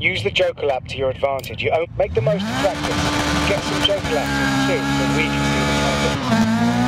Use the joker lap to your advantage. You make the most of practice. Get some joker laps in too, so we can see the target.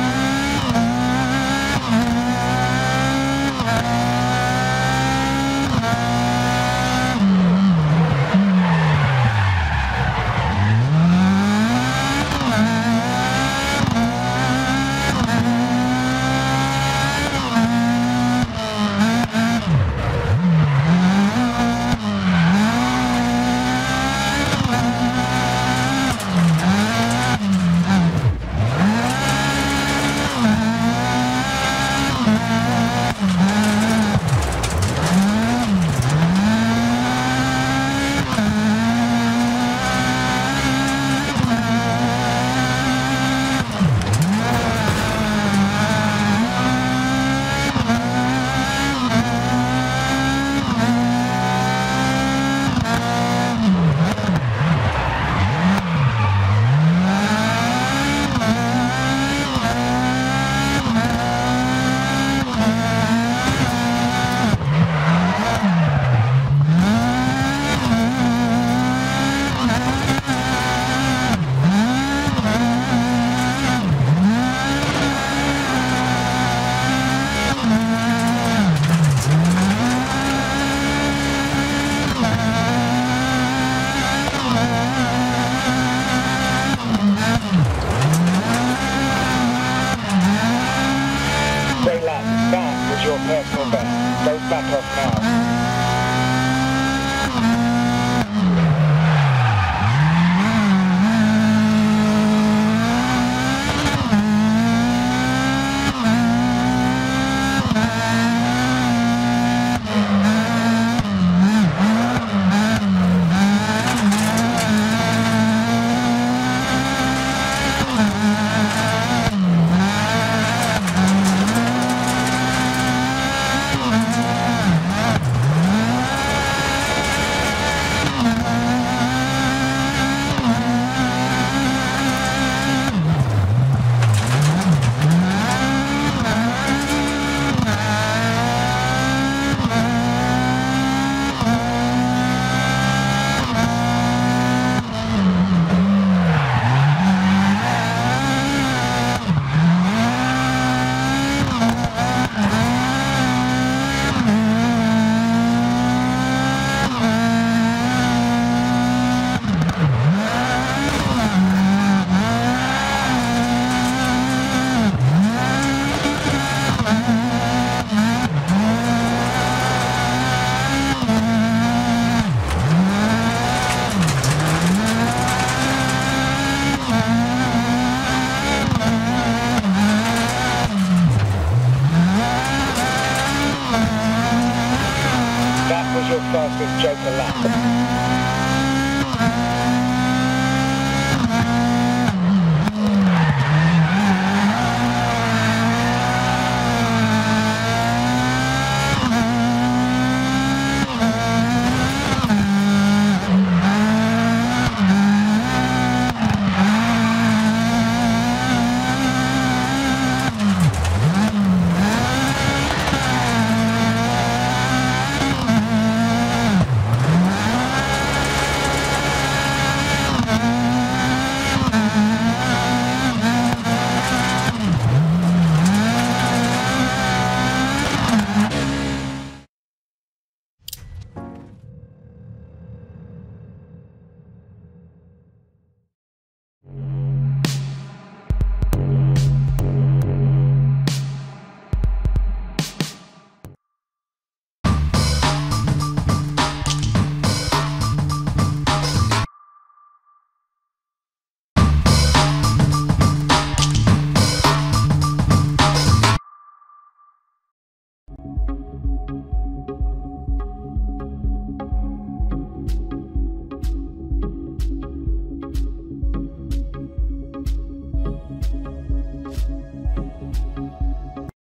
That was your fastest joker lap.